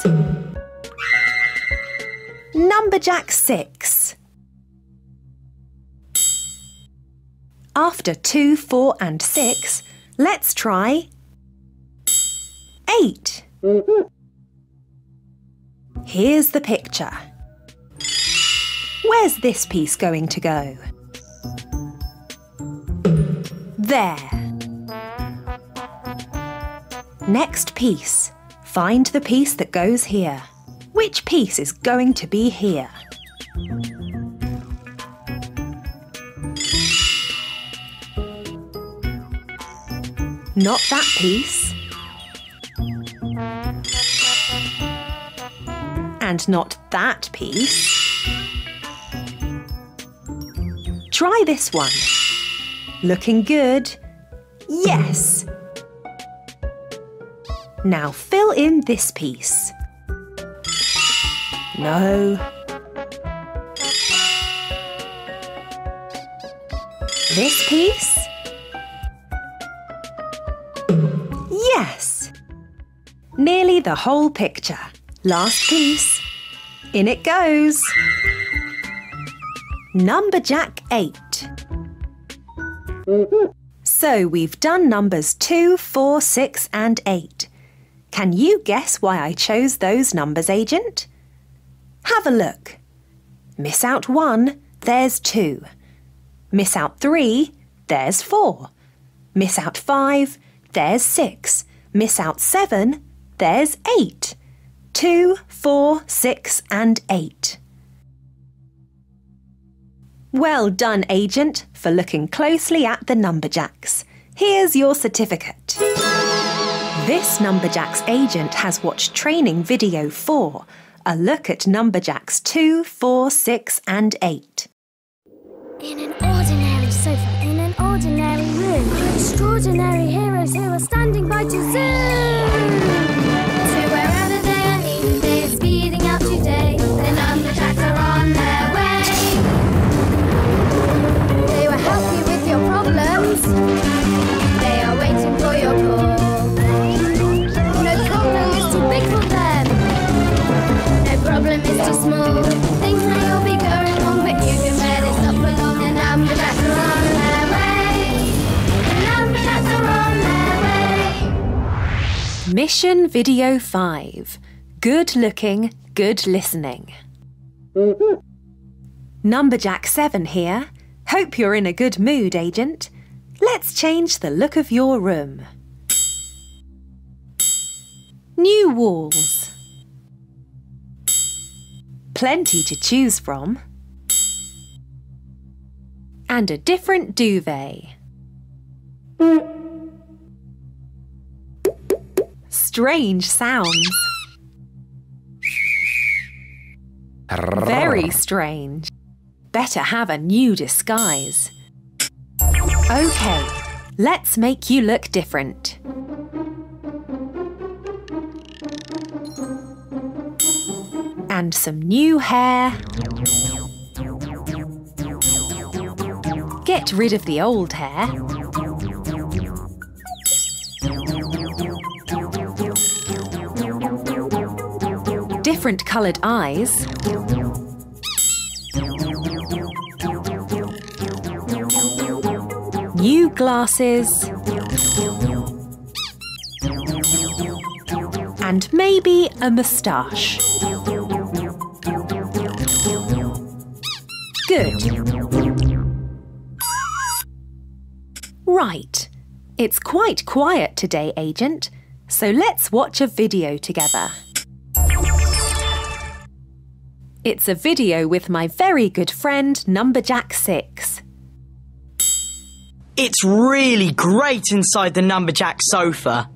Numberjack six. After two, four and six, let's try... Eight. Here's the picture. Where's this piece going to go? There. Next piece. Find the piece that goes here. Which piece is going to be here? Not that piece. And not that piece. Try this one. Looking good. Yes! Now fill in this piece. No. This piece? Yes! Nearly the whole picture. Last piece. In it goes. Numberjack eight. So we've done numbers two, four, six and eight. Can you guess why I chose those numbers, Agent? Have a look. Miss out one, there's two. Miss out three, there's four. Miss out five, there's six. Miss out seven, there's eight. Two, four, six and eight. Well done, Agent, for looking closely at the Numberjacks. Here's your certificate. This Numberjacks agent has watched training video four, a look at Numberjacks two, four, six and eight. In an ordinary sofa, in an ordinary room, extraordinary heroes who are standing by to zoom. So we're out of their league, they're speeding up today, the Numberjacks are on their way. They will help you with your problems, they are waiting for your call. No problem is too big for them, no problem is too small. Things may all be going wrong, but you can bear this up for long. The Numberjacks are on their way, the Numberjacks are on their way. Mission video five. Good looking, good listening. Numberjack seven here. Hope you're in a good mood, agent. Let's change the look of your room. New walls. Plenty to choose from. And a different duvet. Strange sounds. Very strange. Better have a new disguise. Okay, let's make you look different. And some new hair. Get rid of the old hair. Different coloured eyes. New glasses. And maybe a moustache. Good. Right. It's quite quiet today, agent, so let's watch a video together. It's a video with my very good friend, Numberjack six. It's really great inside the Numberjack sofa.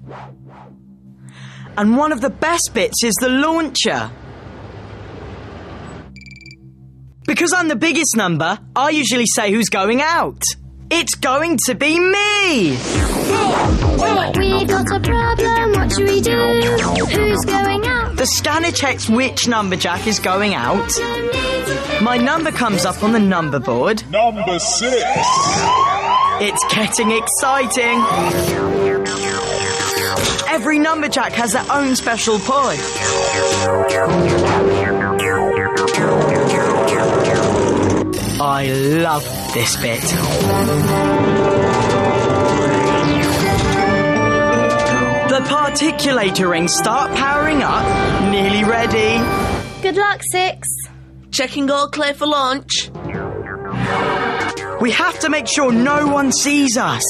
And one of the best bits is the launcher. Because I'm the biggest number, I usually say who's going out. It's going to be me! Hey, hey, we got a problem, what should we do? Who's going out? The scanner checks which Numberjack is going out. My number comes up on the number board. Number six! It's getting exciting! Every Numberjack has their own special pie. I love it. This bit. The particulator rings start powering up. Nearly ready. Good luck, Six. Checking all clear for launch. We have to make sure no one sees us.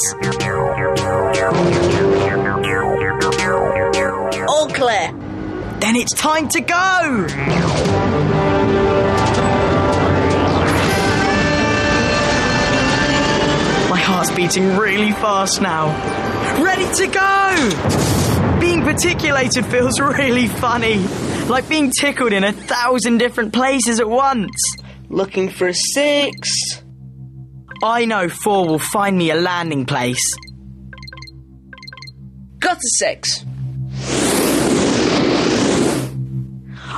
All clear. Then it's time to go. Heart's beating really fast now. Ready to go! Being particulated feels really funny. Like being tickled in a thousand different places at once. Looking for a six. I know four will find me a landing place. Got a six.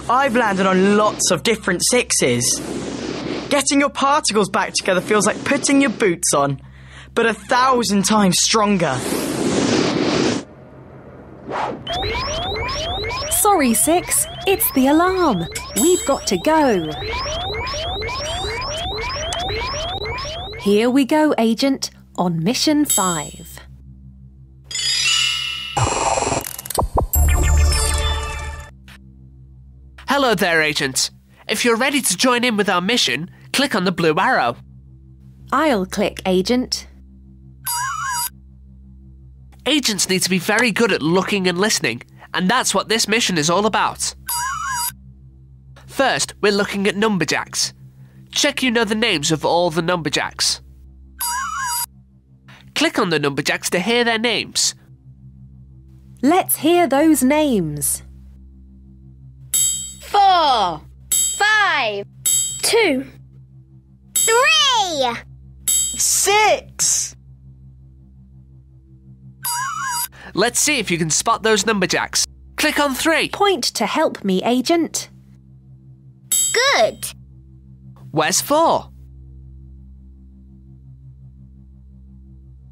I've landed on lots of different sixes. Getting your particles back together feels like putting your boots on, but a thousand times stronger. Sorry, Six. It's the alarm. We've got to go. Here we go, agent, on mission five. Hello there, agent. If you're ready to join in with our mission, click on the blue arrow. I'll click, agent. Agents need to be very good at looking and listening, and that's what this mission is all about. First, we're looking at Numberjacks. Check you know the names of all the Numberjacks. Click on the Numberjacks to hear their names. Let's hear those names. Four, five, two, three, six. Let's see if you can spot those Numberjacks. Click on three. Point to help me, Agent. Good. Where's four?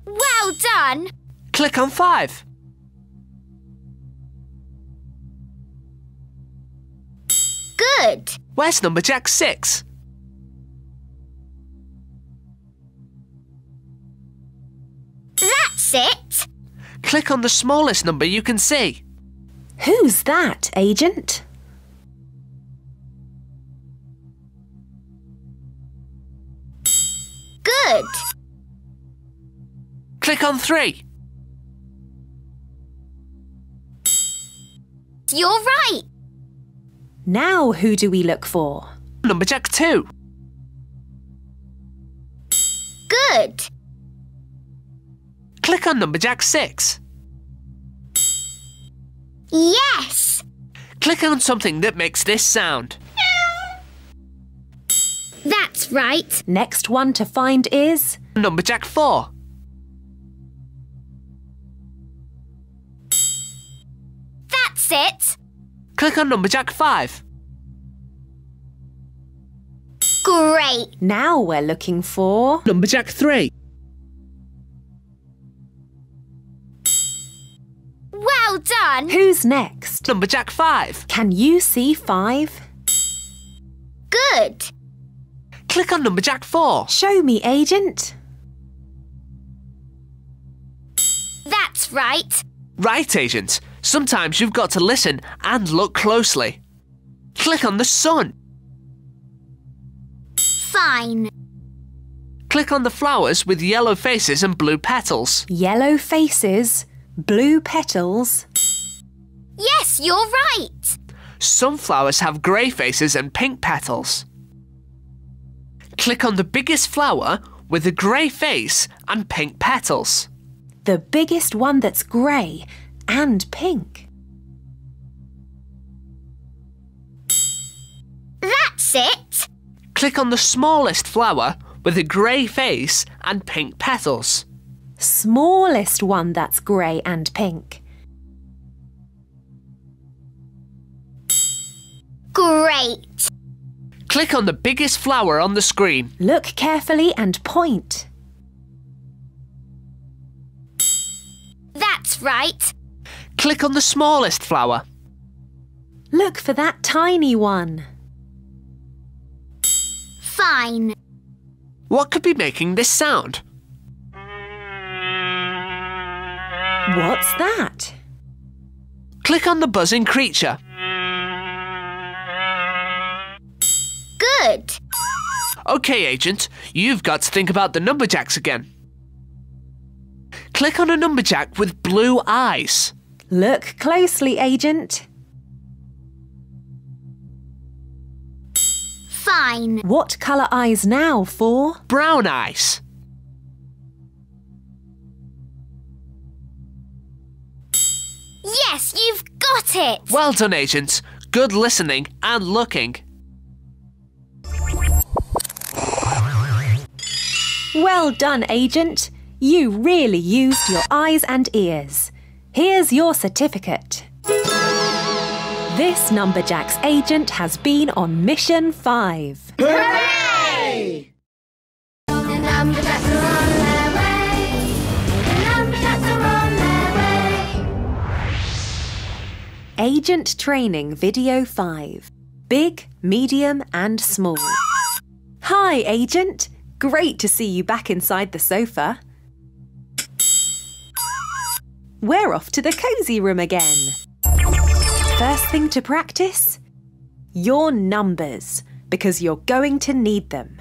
Well done. Click on five. Good. Where's Numberjack six? That's it. Click on the smallest number you can see. Who's that, Agent? Good. Click on three. You're right. Now who do we look for? Numberjack two. Good. Click on Numberjack six. Yes. Click on something that makes this sound. That's right. Next one to find is Numberjack four. That's it. Click on Numberjack five. Great. Now we're looking for Numberjack three. Well done. Who's next? Numberjack five. Can you see five? Good. Click on Numberjack four. Show me, Agent. That's right. Right, Agent. Sometimes you've got to listen and look closely. Click on the sun. Fine. Click on the flowers with yellow faces and blue petals. Yellow faces, blue petals. Yes, you're right. Some flowers have grey faces and pink petals. Click on the biggest flower with a grey face and pink petals. The biggest one that's grey and pink. That's it. Click on the smallest flower with a grey face and pink petals. Smallest one that's grey and pink. Great. Click on the biggest flower on the screen. Look carefully and point. That's right. Click on the smallest flower. Look for that tiny one. Fine. What could be making this sound? What's that? Click on the buzzing creature. Good. OK, Agent, you've got to think about the Numberjacks again. Click on a Numberjack with blue eyes. Look closely, Agent. Fine. What colour eyes now for? Brown eyes. Yes, you've got it. Well done, Agent. Good listening and looking. Well done, Agent. You really used your eyes and ears. Here's your certificate. This Numberjacks agent has been on Mission five. Hooray! The Numberjacks are on their way. The Numberjacks are on their way. Agent Training Video five. Big, Medium and Small. Hi, Agent. Great to see you back inside the sofa. We're off to the cosy room again. First thing to practice? Your numbers, because you're going to need them.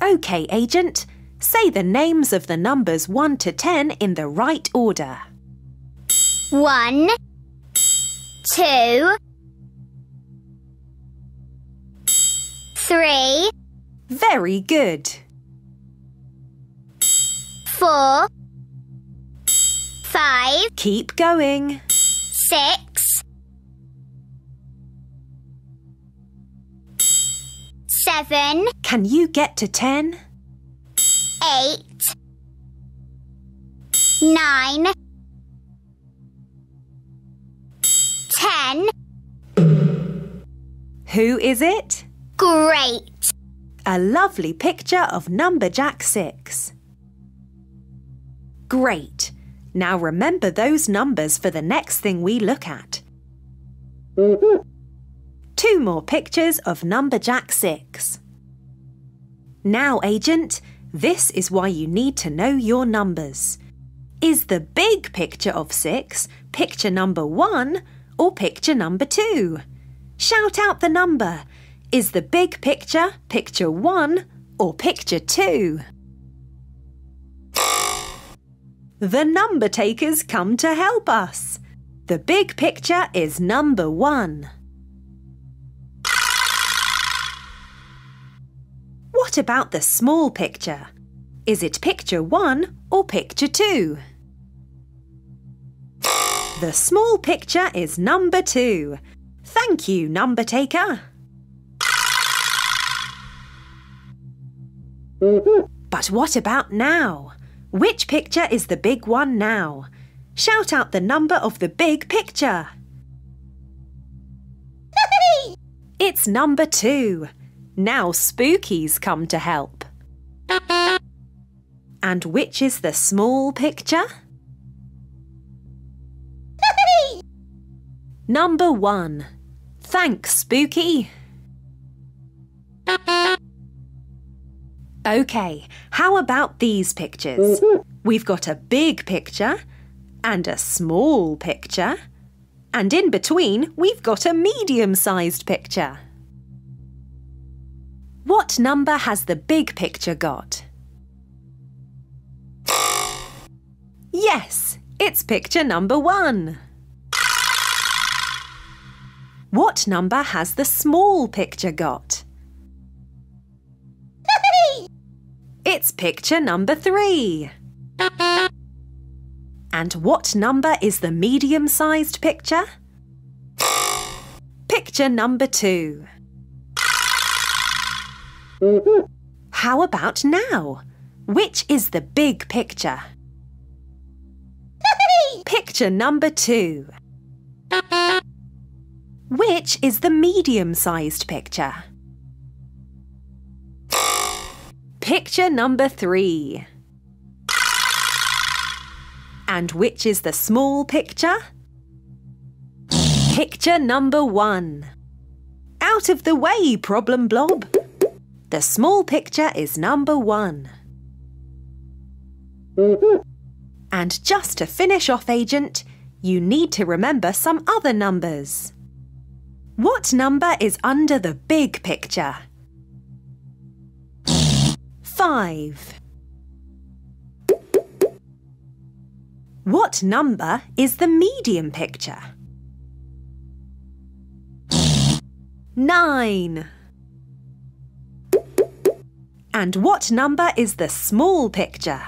OK, Agent, say the names of the numbers one to ten in the right order. One, two, three. Very good. Four. Five. Keep going. Six. Seven. Can you get to ten? Eight. Nine. Ten. Who is it? Great. A lovely picture of Numberjack six. Great. Now remember those numbers for the next thing we look at. Two more pictures of Numberjack six. Now, Agent, this is why you need to know your numbers. Is the big picture of six picture number one or picture number two? Shout out the number. Is the big picture picture one or picture two? The number takers come to help us. The big picture is number one. What about the small picture? Is it picture one or picture two? The small picture is number two. Thank you, number taker. But what about now? Which picture is the big one now? Shout out the number of the big picture. It's number two. Now Spooky's come to help. And which is the small picture? Number one. Thanks, Spooky. OK, how about these pictures? We've got a big picture and a small picture, and in between we've got a medium-sized picture. What number has the big picture got? Yes, it's picture number one. What number has the small picture got? It's picture number three. And what number is the medium-sized picture? Picture number two. How about now? Which is the big picture? Picture number two. Which is the medium-sized picture? Picture number three. And which is the small picture? Picture number one. Out of the way, Problem Blob. The small picture is number one. And just to finish off, Agent, you need to remember some other numbers. What number is under the big picture? Five. What number is the medium picture? Nine. And what number is the small picture?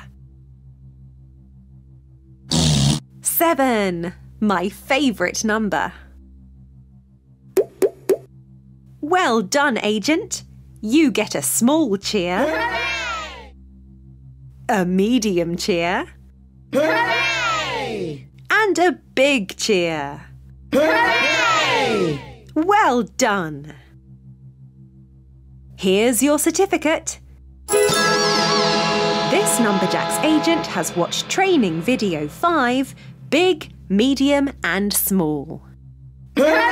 Seven. My favourite number. Well done, Agent. You get a small cheer. Hooray! A medium cheer. Hooray! And a big cheer. Hooray! Well done. Here's your certificate. This Numberjacks agent has watched training video five, big, medium and small. Hooray!